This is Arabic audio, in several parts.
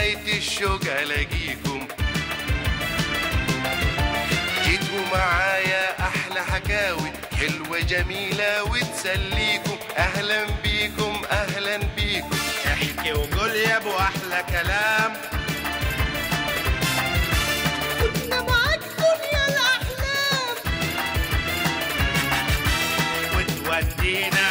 غاية الشوق ألاقيكم، جيتوا معايا أحلى حكاوي حلوة جميلة وتسليكم. أهلا بيكم أهلا بيكم، احكي وقول يا أبو أحلى كلام. كنا معاك دنيا الأحلام وتودينا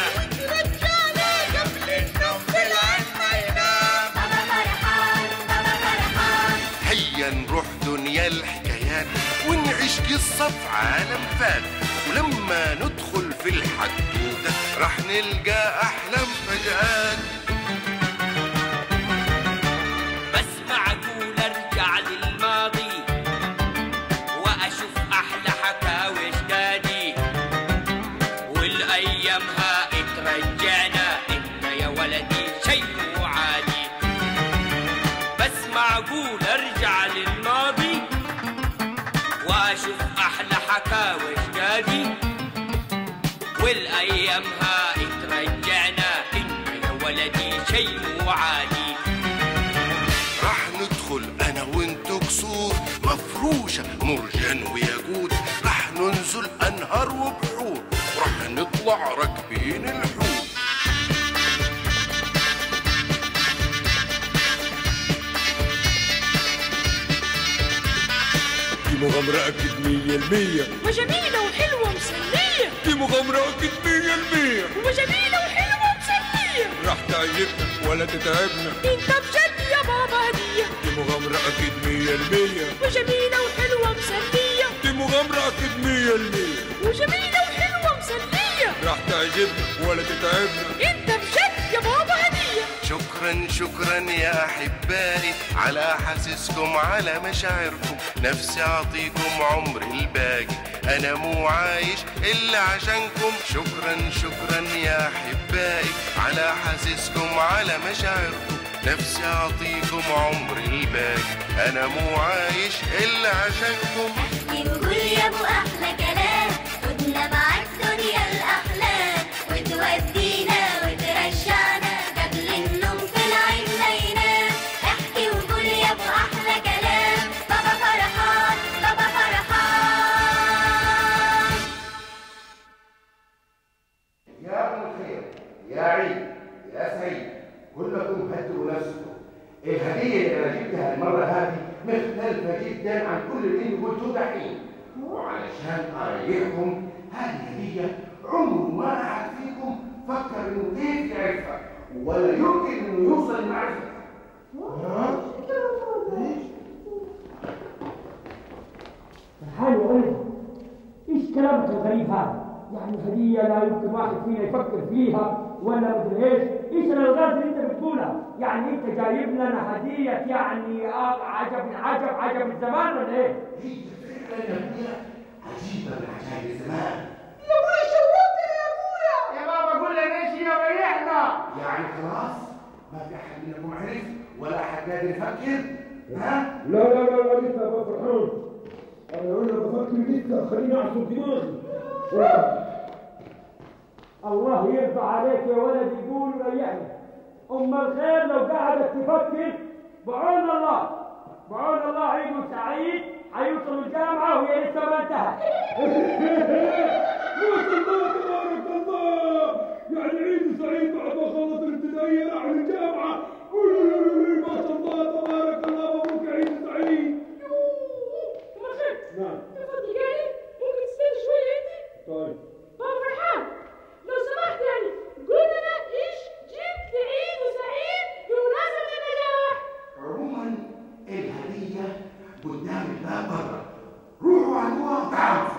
الحكايات ونعيش قصة في عالم فات، ولما ندخل في الحدوتة راح نلقى أحلام فجأة. بسمع أقول أرجع للماضي وأشوف أحلى حكاوي أجدادي، والأيامها اترجعنا إنت يا ولدي شيء مو عادي. بسمع أقول أرجع للماضي واشوف احلى حكاوي اجدادي، والايامها اترجعنا انت يا ولدي شيء مو عادي. راح ندخل انا وانتو قصور مفروشه مرجان وياقوت، راح ننزل انهار وبحور وراح نطلع راكبين الحوت. دي مغامرة أكيد 100% وجميلة وحلوة ومسلية، دي مغامرة أكيد 100% وجميلة وحلوة ومسلية، راح تعجبنا ولا تتعبنا انت بجد يا بابا هدية. دي مغامرة أكيد 100% وجميلة وحلوة ومسلية، دي مغامرة أكيد 100% وجميلة وحلوة ومسلية، راح تعجبنا ولا تتعبنا انت بجد يا بابا هدية. شكرا شكرا يا أحبائي على حاسسكم على مشاعركم، نفسي أعطيكم عمري الباقي أنا مو عايش إلا عشانكم. شكرا شكرا يا أحبائي على حاسسكم على مشاعركم، نفسي أعطيكم عمري الباقي أنا مو عايش إلا عشانكم. احكي وقول يا أبو أحلى كلام، خدنا معاك دنيا الأحلام وتودينا وترجعنا. يا عيد يا سعيد كلكم هدوا نفسكم، الهديه اللي انا جبتها المره هذه مختلفه جدا عن كل اللي قلتوه دحين، وعلشان اريحكم هذه الهديه عمره ما احد فيكم فكر انه كيف يعرفها ولا يمكن انه يوصل لمعرفتها. ها؟ ليش؟ فرحان وقلت ايش كلامك الغريب هذا؟ يعني هديه لا يمكن واحد فينا يفكر فيها ولا مدري ايش الالغاز اللي انت بتقولها؟ يعني انت جايب لنا هديه يعني عجب من عجب عجب من زمان ولا ايه؟ هي فعلا هديه عجيبه من عجائب الزمان. يا ابويا شوقتني يا ابويا. يا بابا قول لنا ايش هي وريحنا. يعني خلاص ما في احد منكم عرف ولا احد قادر يفكر؟ ها؟ لا لا لا لا لسه يا بابا فرحان. انا بفكر لسه، خليني اعصر دماغي. الله يرضى عليك يا ولدي يقول وريحنا. أم الخير لو قعدت تفكر بعون الله بعون الله عيد وسعيد حيوصل الجامعة وهي لسه ما انتهت. تبارك الله، يعني عيد سعيد بعد ما خلص الابتدائية راح للجامعة. ما شاء الله تبارك الله، مبروك يا عيد سعيد. أم الخير. نعم. يا فضل جاي ممكن تستنى شوية أنت؟ طيب. بابا فرحان لو سمحت يعني قول لنا ايش جبت لعيد وسعيد بمناسبة النجاح؟ عموما الهدية قدام الباب برا، روحوا عندوها وتعالوا.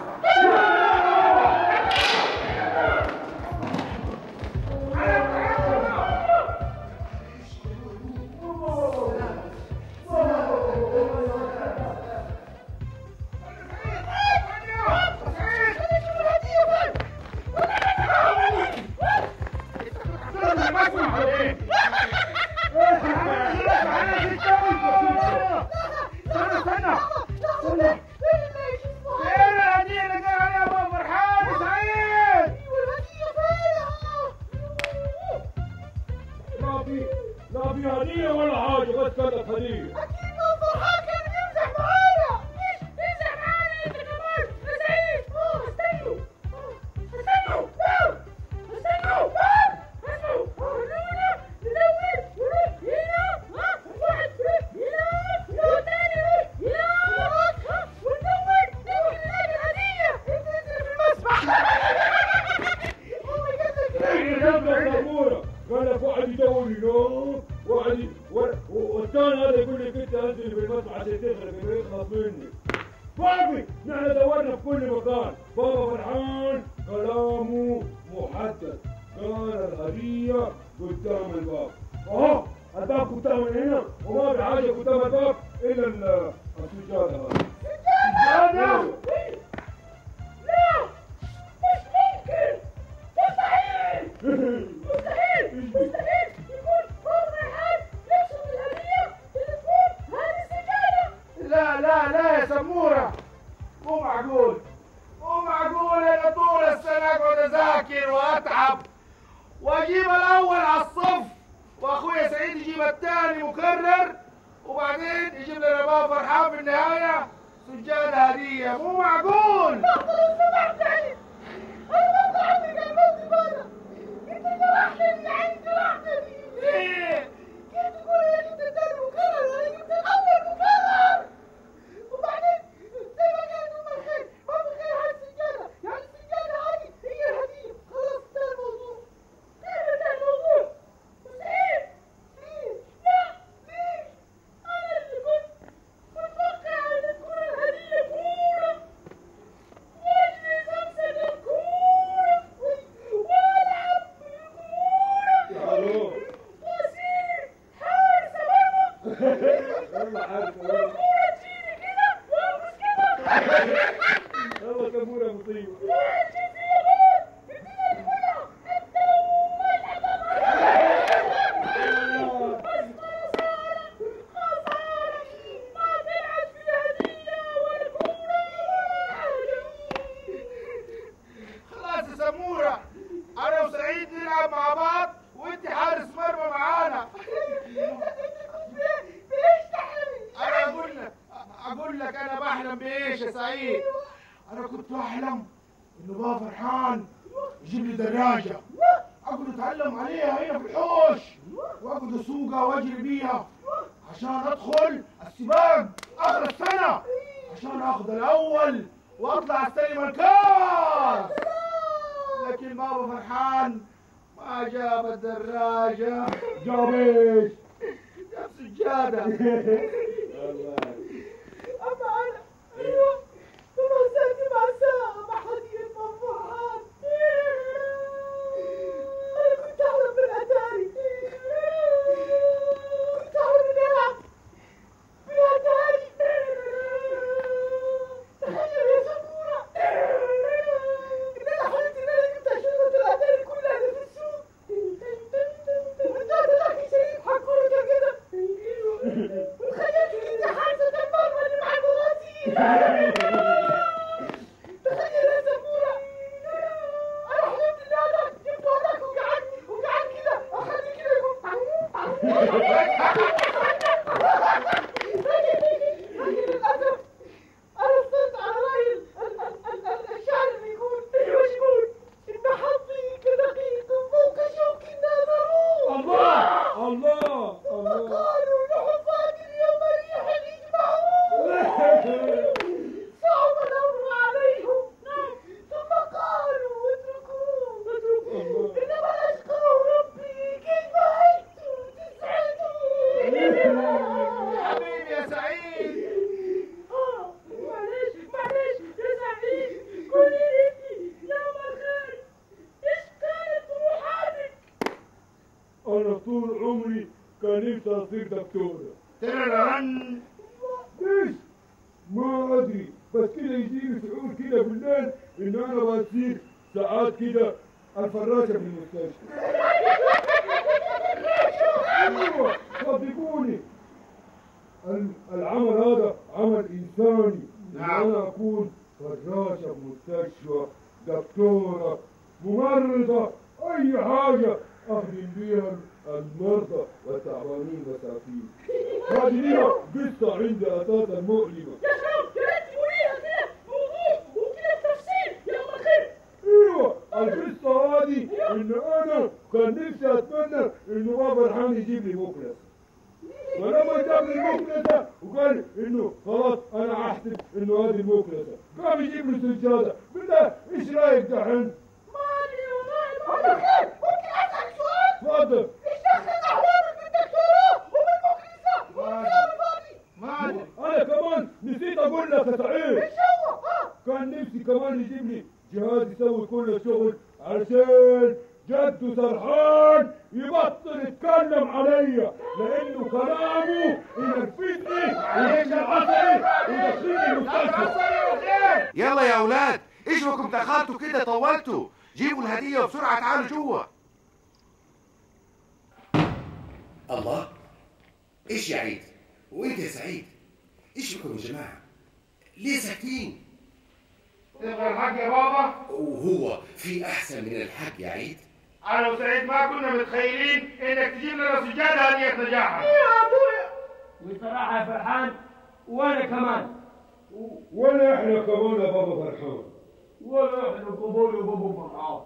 لا في هديه ولا حاجه، بس كانت هديه. اكيد بابا فرحان كان بيمزح معايا، بيمزح معايا انت كمان. نسيت. استنوا استنوا استنوا استنوا، خلونا ندور هنا، واحد هنا والثاني هنا، وندور يمكن نلاقي هديه. انت تنزل في المسبح. والله كانت جنبك سبوره، قال لك واحد يدور هنا والثاني هذا يقول لك انت انزل بالمسرح عشان تغرق ويخلص مني. فاضي، نحن دورنا في كل مكان. بابا فرحان كلامه محدد، كان الهدية قدام الباب. اهو الباب قدام هنا، وما في حاجة قدام الباب إلا السجادة هذه. سجادة؟ لا، مش ممكن، مستحيل مستحيل مستحيل. لا لا لا يا سمورة، مو معقول مو معقول. أنا طول السنة أقعد أذاكر وأتعب وأجيب الأول على الصف، وأخويا سعيد يجيب الثاني مكرر، وبعدين يجيب لنا بابا فرحان في النهاية سجادة هدية. مو معقول. لحظة لو سمحت سعيد، أنا برضه عندي كلمات زبالة. أنت جرحت اللي عندي واحدة دي. ليه؟ كيف تقول أنا جبت الثاني مكرر وأنا جبت الأول مكرر؟ وبعدين زي ما قالت ام الخير، ام الخير هاي السجاده، يعني السجاده هذه هي الهديه. خلاص انتهى الموضوع، انتهى الموضوع. مستحيل. ليش؟ لا ليش؟ انا اللي كنت متوقع ان تكون الهديه كوره، واجلس امسك الكوره والعب بالكوره واصير حارس مرمى. والله كابورة مصيبة. خلاص يا سمورة، أنا وسعيد نلعب مع بعض وأنت حارس مرمى معانا. أنا أقول لك أنا بحلم بإيش يا سعيد؟ أنا كنت أحلم إنه بابا فرحان يجيب لي دراجة، أقعد أتعلم عليها هنا في الحوش، وأقعد أسوقها وأجري بيها عشان أدخل السباق آخر السنة، عشان آخذ الأول وأطلع أستلم الكاس. لكن بابا فرحان ما جاب الدراجة، جاب إيش؟ جاب سجادة. أما أنا أيوه تمسكت مع الساعة مع هدية بابا فرحان. أنا كنت أحلم بالأتاري، كنت أحلم إني ألعب بالأتاري. تخيل يا سمورة إن أنا حلمت إن أنا جبت أشرطة الأتاري كلها اللي في السوق، ورجعت ألاقي شيء يضحك ورجع كده، وتخيلت إني حارسة الباب اللي مع البواسير. ممرضة أي حاجة أخدم بيها المرضى والتعبانين والتعفين. هذه ليلة قصة عندي أساسا مؤلمة. يا شباب يا ريت تقولي يا خير موضوع وكده التفصيل يا خير. ايوه القصة هذه إن أنا كان نفسي أتمنى إنه بابا فرحان يجيب لي مكنسة. ولما جاب لي المكنسة وقال إنه خلاص أنا هحسب إنه هذه المكنسة، قام يجيب لي سجادة، بالله إيش رأيك دحين؟ ما أدري والله أنا خير ممكن أسألك سؤال؟ اتفضل. إيش دخلت أحوالك بالدكتوراه وبالمكنسة وبالكلام الفاضي؟ ما أدري. أنا كمان نسيت أقول لك صحيح. إيش هو؟ كان نفسي كمان يجيب لي جهاز يسوي كل الشغل علشان جده سرحان يبطل يتكلم عليا، لانه كلامه ينرفزني ويجي العصري ويدخلني المستشفى. يلا يا اولاد ايش بكم دخلتوا كده طولتوا؟ جيبوا الهديه وبسرعه تعالوا جوه. الله، ايش يا عيد؟ وانت يا سعيد؟ ايش بكم يا جماعه؟ ليه ساكتين؟ تبغى الحق يا بابا؟ وهو في احسن من الحق يا عيد؟ أنا وسعيد ما كنا متخيلين إنك تجيب لنا سجادة هدية نجاحها. إيه يا أبويا؟ بصراحة يا فرحان وأنا كمان. ولا إحنا كمان يا بابا فرحان. ولا إحنا كمان يا بابا فرحان.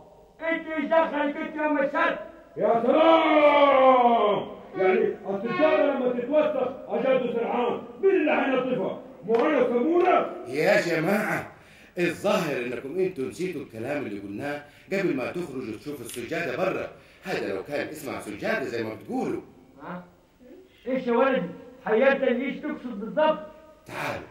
أنت إيش دخلك أنت يوم الشرط؟ يا سلام! يعني السجادة لما تتوسخ أجاده سرحان، مين اللي هينظفها؟ مو أنا وسمونة؟ يا جماعة الظاهر انكم انتوا نسيتوا الكلام اللي قلناه قبل ما تخرجوا تشوفوا السجاده برا، هذا لو كان اسمها سجاده زي ما بتقولوا. ها؟ ايش يا ولدي؟ حياتك ايش تقصد بالضبط؟ تعالوا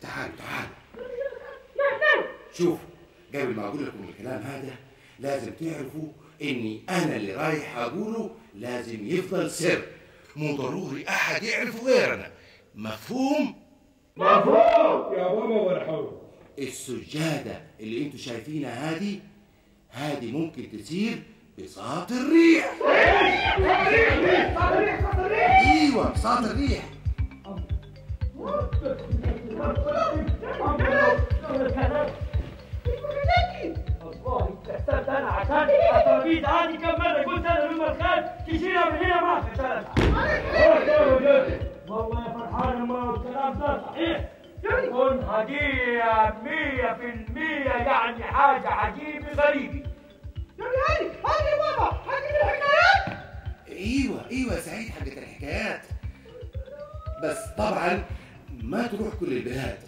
تعالوا تعالوا. شوفوا قبل ما اقول لكم الكلام هذا لازم تعرفوا اني انا اللي رايح اقوله لازم يفضل سر، مو ضروري احد يعرفه غيرنا. مفهوم؟ مفهوم يا بابا والحب. السجادة اللي انتوا شايفينها هذه ممكن تصير بساط الريح. ايوه بساط الريح. والله اتأثرت انا عشان الترابيزة هذه كم مرة قلت انا لما الخير تشيلها من هنا ما اتأثرت. والله يا فرحان ما الكلام ده صحيح. كن هدية 100% يعني حاجة عجيبة غريبة. يعني هذه يا بابا حقت الحكايات؟ ايوه يا سعيد حقت الحكايات. بس طبعا ما تروح كل البلاد.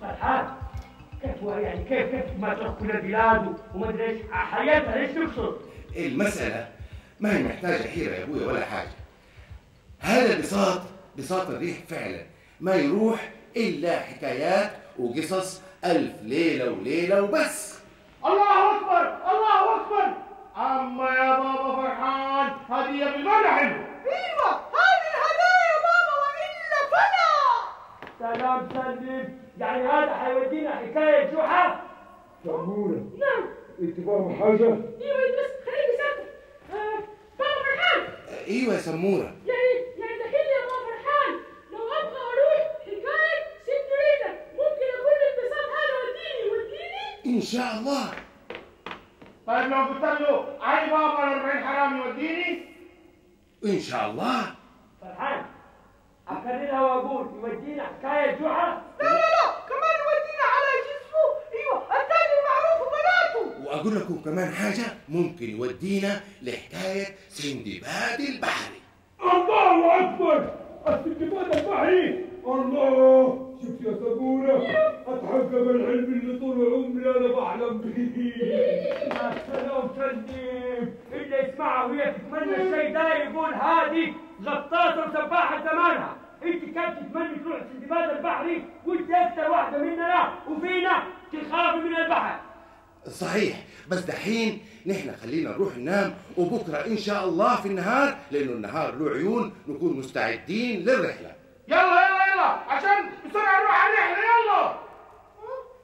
فرحان كيف يعني كيف ما تروح كل البلاد وما ادري ايش حياتها ايش تقصد؟ المسألة ما هي محتاجة حيرة يا ابويا ولا حاجة. هذا البساط بساط الريح فعلا ما يروح إلا حكايات وقصص ألف ليلة وليلة وبس. الله أكبر الله أكبر. أما يا بابا فرحان هدية بمعنى حلو. أيوة هذه الهدايا يا بابا وإلا فلا. سلام سلم. يعني هذا حيودينا حكاية جحا؟ سمونة. نعم. أنت فاهم حاجة؟ أيوة بس خليني أسافر. بابا فرحان. أيوة يا سمونة. إن شاء الله. طيب لو قلت له علي بابا والأربعين حرامي يوديني؟ إن شاء الله. فرحان أكررها وأقول يودينا حكاية جحا؟ لا كمان يودينا على جسمه أيوه الثاني المعروف وبناته. وأقول لكم كمان حاجة ممكن يودينا لحكاية سندباد البحري. الله أكبر السندباد البحري. الله شفت يا سبورة اتحكم العلم اللي طول عمري انا بحلم به. يا سلام سليم اللي يسمعها وهي تتمنى الشيء ده يقول هادي غطاسه وسباحه زمانها. انت كانت تتمنى تروح السندباد البحري وانت اكثر واحده مننا وفينا تخاف من البحر. صحيح بس دحين نحن خلينا نروح ننام وبكره ان شاء الله في النهار لانه النهار له عيون نكون مستعدين للرحله. يلا عشان بسرعة نروح على الرحلة. يلا.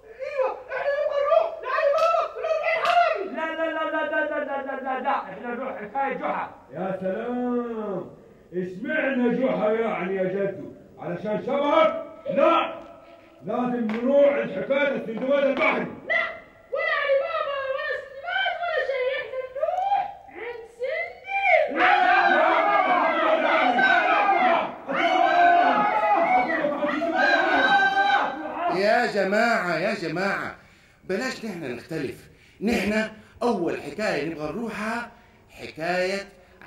ايوه احنا نبغى نروح لعلي بابا والأربعين حرامي. لا احنا نروح حكاية جحا. يا سلام اشمعنى جحا يعني يا جدو؟ علشان شبهك؟ لا لازم نروح لحكاية السندباد البحري. لا ولا علي بابا ولا سندباد ولا شيء، احنا نروح عند سندي. جماعة يا جماعة بلاش نحن نختلف. نحن أول حكاية نبغى نروحها حكاية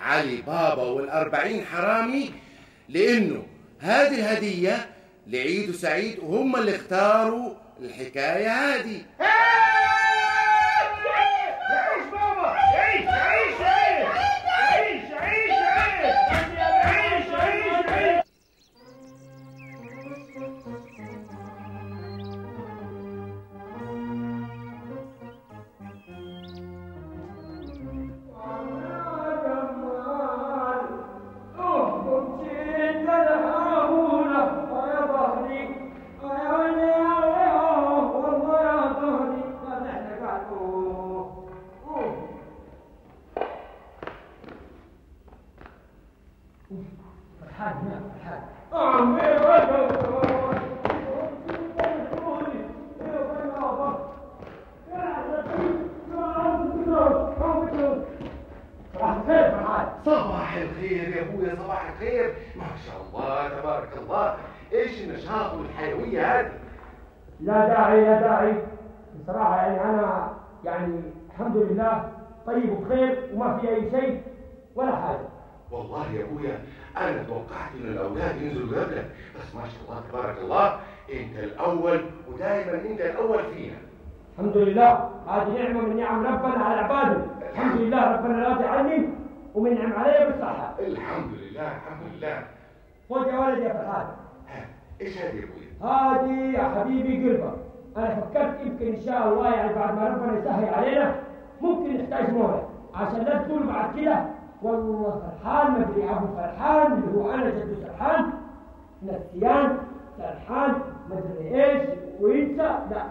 علي بابا والأربعين حرامي، لأنه هذه الهدية لعيد سعيد وهم اللي اختاروا الحكاية هذه. صباح الخير يا ابويا، صباح الخير. ما شاء الله تبارك الله، ايش النشاط والحيويه هذه؟ لا داعي لا داعي بصراحه، يعني انا يعني الحمد لله طيب وبخير وما في اي شيء ولا حاجه. والله يا ابويا انا توقعت ان الاولاد ينزلوا قبلك، بس ما شاء الله تبارك الله انت الاول ودائما انت الاول فينا. الحمد لله هذه نعمه من نعم ربنا على عباده، الحمد لله ربنا لا يجعلني ومنعم علي بالصحة. الحمد لله الحمد لله. خذ يا ولدي يا فرحان. ايش هذه يا ابوي؟ هذه يا حبيبي قلبة. انا فكرت يمكن ان شاء الله يعني بعد ما ربنا يسهل علينا ممكن نحتاج مويه، عشان لا تقول بعد كده والله فرحان ما ادري ابو فرحان اللي هو انا جد فرحان نسيان فرحان ما ادري ايش وينسى. لا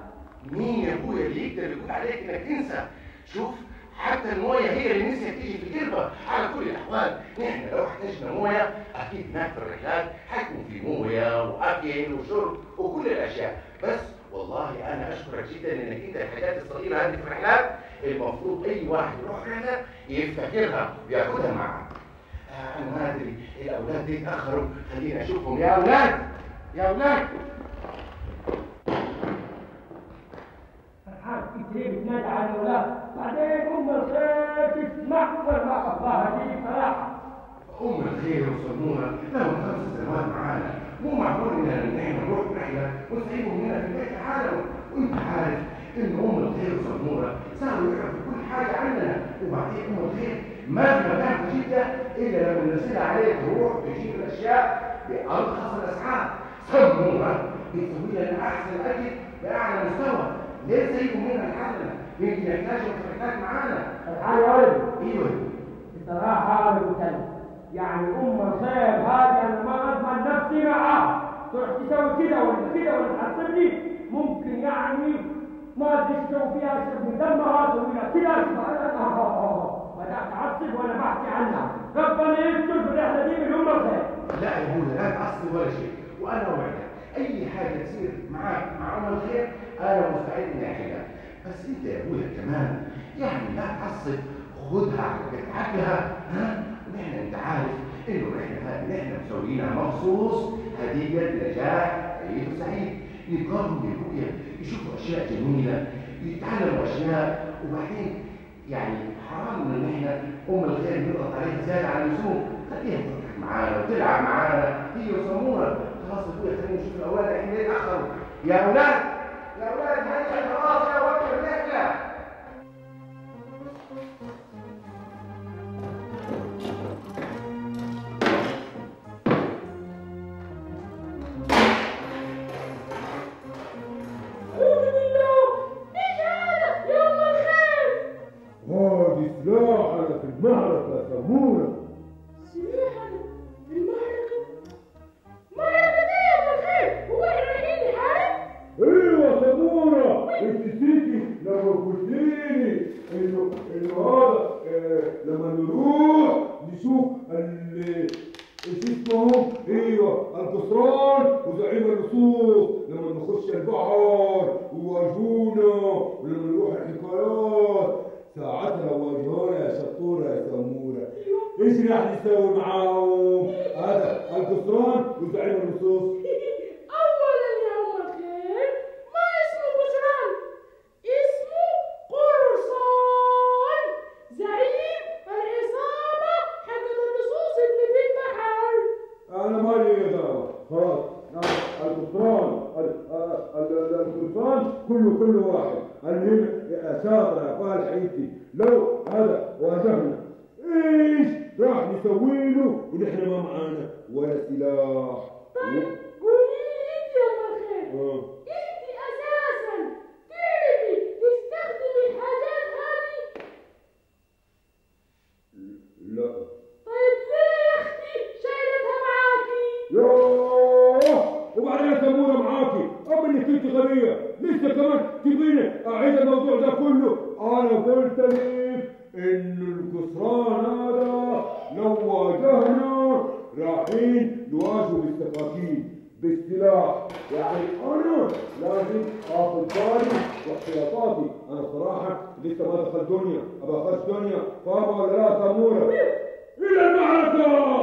مين يا ابوي اللي يقدر يقول عليك انك تنسى؟ شوف حتى المويه هي اللي نسيت تيجي في القربة. على كل الاحوال نحن لو احتجنا مويه اكيد هناك في الرحلات حيكون في مويه واكل وشرب وكل الاشياء. بس والله انا اشكرك جدا انك انت الحاجات الصغيره هذه في الرحلات المفروض اي واحد يروح رحله يفتكرها وياخذها معه. انا ما ادري الاولاد دي اتاخروا، خلينا اشوفهم. يا اولاد يا اولاد. فرحان كتير بتنادى على الاولاد بعدين ام الخير تسمع ولا الله دي فرحه. ام الخير وصنوره لهم 5 سنوات معانا، مو معقول ان احنا نروح رحله ونسيبهم هنا في البيت لحالهم، وانت عارف ان ام الخير وصنوره صاروا يعرفوا كل حاجه عننا. وبعدين ام الخير ما في مكان في جده الا لما نرسلها عليه تروح تجيب الاشياء بارخص الاسعار. صنوره بتسوي لنا احسن اكل باعلى مستوى، ليه سيبهم هنا لحالنا؟ يمكن يحتاجوا الحركات معانا. فرحان يا ولد. ايوه. بصراحة أنا قلت لك يعني أم الخير هذه أنا ما أضمن نفسي معاها، تروح تسوي كده ولا كده ولا تحسبني ممكن يعني ما أدري تسوي فيها شرب من دمها تسوي كده بدأت أعصب وأنا بحكي عنها. ربنا يستر في الرحلة دي من أم الخير. لا يا ولد لا تعصب ولا شيء، وأنا وعدك أي حاجة تصير معاك مع أم الخير أنا مستعد إني أحكيها. بس انت يا ابويا كمان يعني لا تعصب، خدها على حقها. ها نحن انت عارف انه احنا مسويينها مخصوص هديه نجاح عيد سعيد، نقارنوا يا ابويا يشوفوا اشياء جميله يتعلموا اشياء. وبعدين يعني حرام ان احنا ام الخير نضغط عليها زياده عن اللزوم، خليها تضحك معانا وتلعب معانا هي وصموره. خلاص يا ابويا خلينا نشوف الاولاد احنا ليه اتاخروا. يا اولاد يا اولاد هيا خلاص يا ولد. أولاً يا أم الخير ما كل واحد. المهم اساطره قال حياتي لو هذا واجهنا ايش راح نسوي له ونحن ما معانا ولا سلاح. طيب قولي لي انت يا ابو الخير، انت اساسا تعرفي تستخدمي الحاجات هذه؟ لا. طيب ليه يا اختي شايلتها معاكي؟ يوه وبعدين السموره معاكي، اما انك انت غبيه لسه كمان تبيني اعيد الموضوع ده كله. انا قلت لك ان الجسران هذا لو واجهنا رايحين نواجهه بالسكاكين بالسلاح، يعني انا لازم اخذ بالي واحتياطاتي. انا بصراحه لسه ما دخلت دنيا، ابغى اخش دنيا فاضي ولا لا سموره؟ الى المعركه!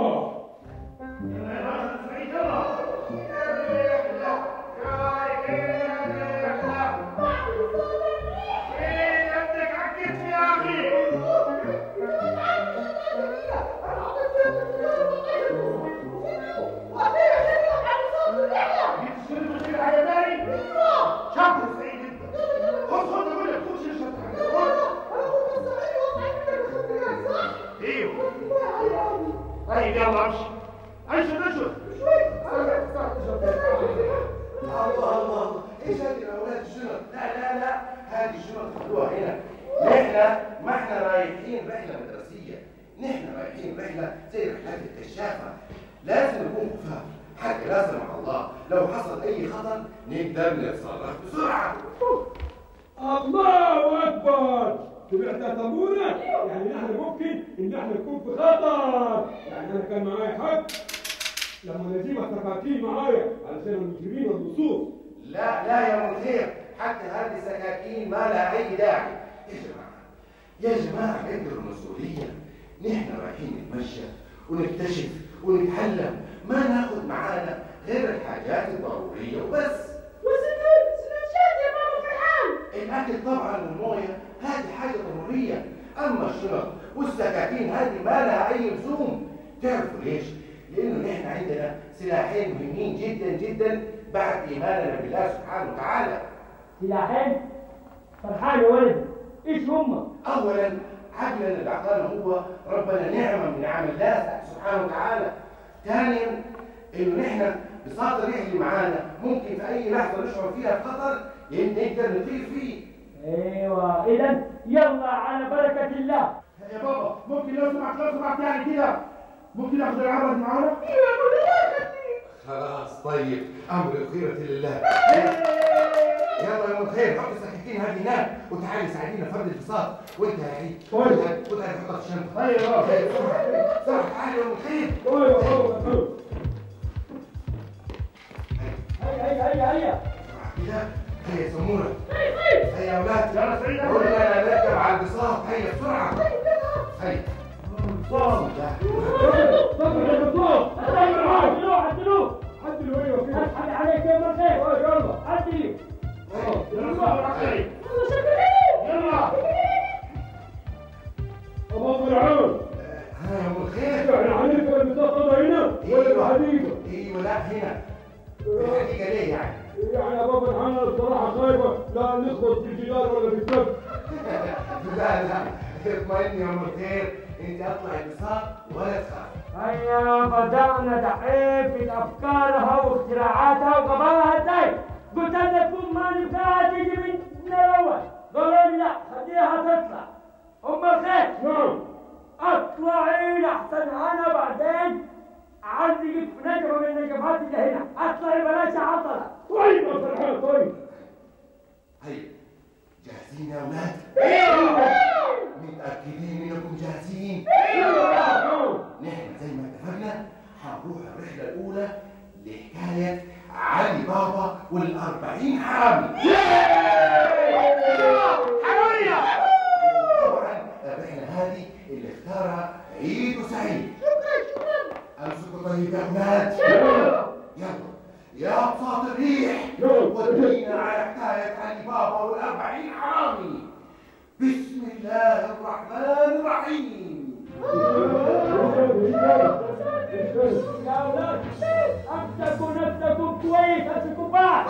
أمسكوا نفسكم كويس، أمسكوا بعض.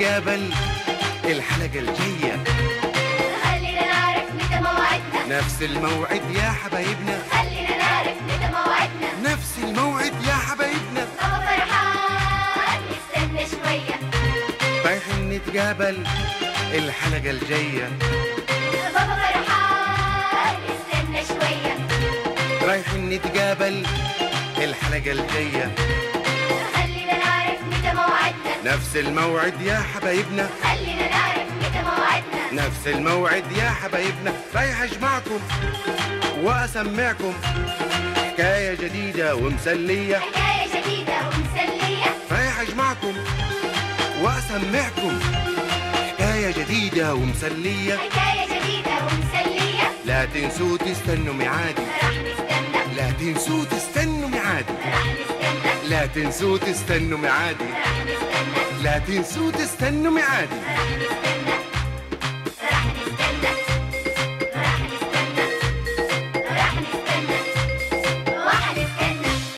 جبل. الحلقة الجاية خلينا نعرف متى موعدنا، نفس الموعد يا حبايبنا، خلينا نعرف متى موعدنا، نفس الموعد يا حبايبنا. بابا فرحان نستنى شوية، رايحين نتقابل الحلقة الجاية. بابا فرحان نستنى شوية، رايحين نتقابل الحلقة الجاية. نفس الموعد يا حبايبنا، خلينا نعرف متى موعدنا، نفس الموعد يا حبايبنا. رايح اجمعكم واسمعكم حكايه جديده ومسليه، حكايه جديده ومسليه. رايح اجمعكم واسمعكم حكايه جديده ومسليه، حكايه جديده ومسليه. لا تنسوا تستنوا ميعادي، راح نستنى. لا تنسوا تستنوا ميعادي، راح نستنى. لا تنسوا تستنوا ميعادي، لا تنسوا تستنوا ميعادي.